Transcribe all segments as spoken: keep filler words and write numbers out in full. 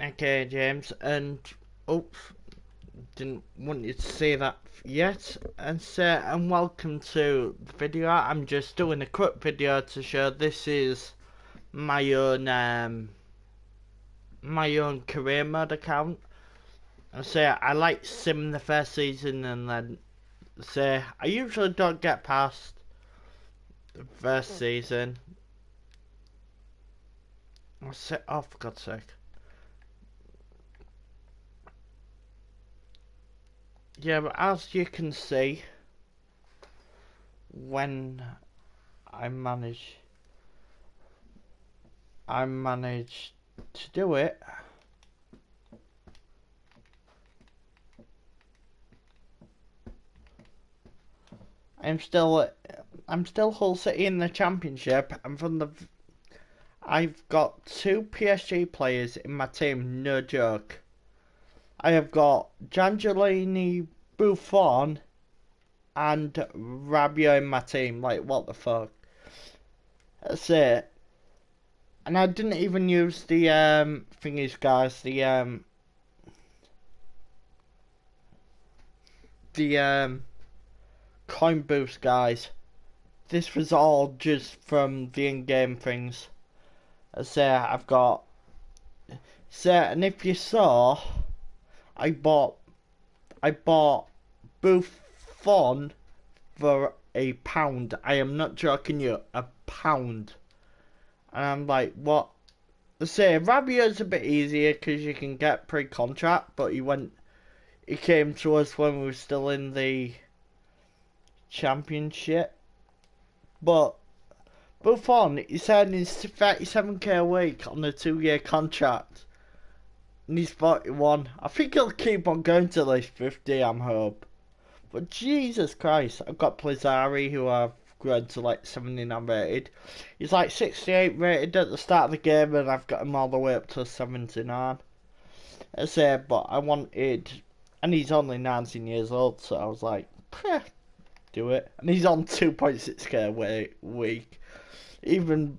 Okay, James, and oops, didn't want you to see that yet. And so, and welcome to the video. I'm just doing a quick video to show this is my own um my own career mode account. And so I like sim the first season, and then so I usually don't get past the first season. I'll set off, for God's sake. Yeah, but as you can see, when I manage, I manage to do it. I'm still, I'm still Hull City in the Championship, and from the, I've got two P S G players in my team. No joke. I have got Januzelini Buffon and Rabiot in my team. Like, what the fuck? That's it. And I didn't even use the um, thingies, guys. The um, the um, coin boost, guys. This was all just from the in-game things. That's it. I've got. So, and if you saw, I bought, I bought Buffon for a pound. I am not joking you, a pound. And I'm like, what? Let's say Rabiot's a bit easier because you can get pre-contract, but he went, he came to us when we were still in the Championship. But Buffon, he's earning thirty-seven K a week on a two-year contract. And he's forty-one. I think he'll keep on going till he's fifty, I'm hope. But Jesus Christ, I've got Plessari, who I've grown to like seventy-nine rated. He's like sixty-eight rated at the start of the game, and I've got him all the way up to seventy-nine. I say, but I wanted, and he's only nineteen years old, so I was like, do it. And he's on two point six K a week. Even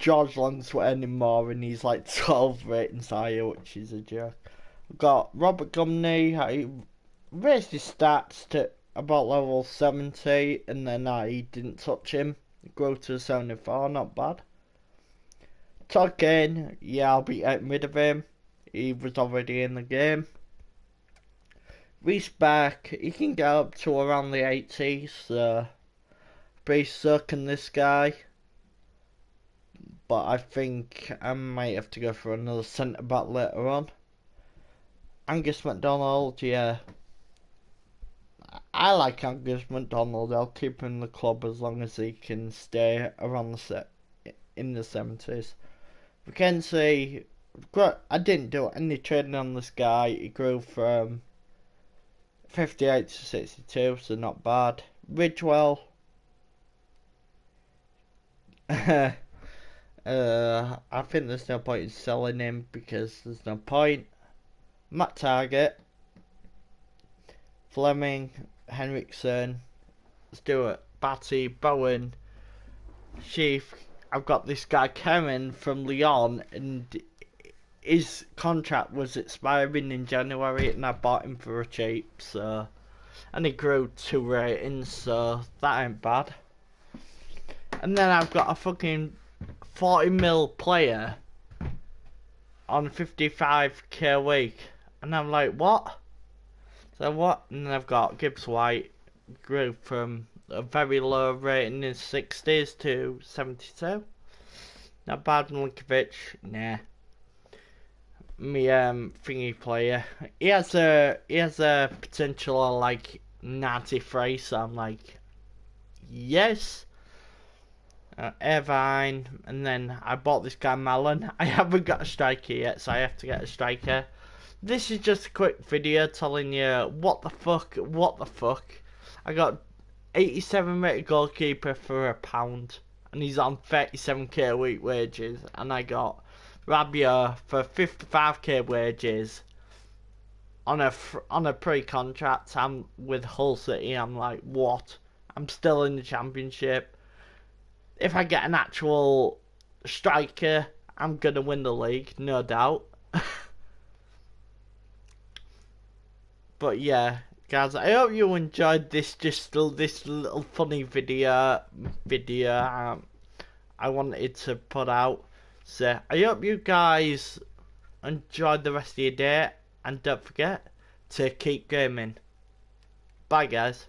George Lanswell earning more, and he's like twelve ratings higher, which is a joke. I've got Robert Gumney. I raised his stats to about level seventy, and then I didn't touch him. Grew to seventy-four, not bad. Talking, yeah, I'll be getting rid of him. He was already in the game. Reese Beck, he can get up to around the eighties, so pretty sucking this guy. But I think I might have to go for another centre back later on. Angus McDonald, yeah. I like Angus McDonald. I'll keep him in the club as long as he can stay around the set in the seventies. McKenzie, I didn't do any trading on this guy. He grew from fifty-eight to sixty-two, so not bad. Ridgewell. Uh, I think there's no point in selling him because there's no point. Matt Target, Fleming, Henriksen, Stewart, Batty, Bowen, Sheaf. I've got this guy Karen from Leon, and his contract was expiring in January, and I bought him for a cheap. So, and he grew two ratings, so that ain't bad. And then I've got a fucking forty mil player on fifty-five K a week, and I'm like, what? So what? And then I've got Gibbs White, grew from a very low rating in sixties to seventy-two. Now Baden-Likovic, nah. Me um thingy player. He has a he has a potential of like ninety-three, so I'm like, yes. Uh, Irvine, and then I bought this guy Mallon. I haven't got a striker yet, so I have to get a striker. This is just a quick video telling you what the fuck, what the fuck. I got eighty-seven rated goalkeeper for a pound, and he's on thirty-seven K a week wages, and I got Rabiot for fifty-five K wages on a on a pre-contract. I'm with Hull City. I'm like, what? I'm still in the Championship. If I get an actual striker, I'm going to win the league, no doubt. But yeah, guys, I hope you enjoyed this just this little funny video video um, I wanted to put out. So I hope you guys enjoyed the rest of your day, and don't forget to keep gaming. Bye, guys.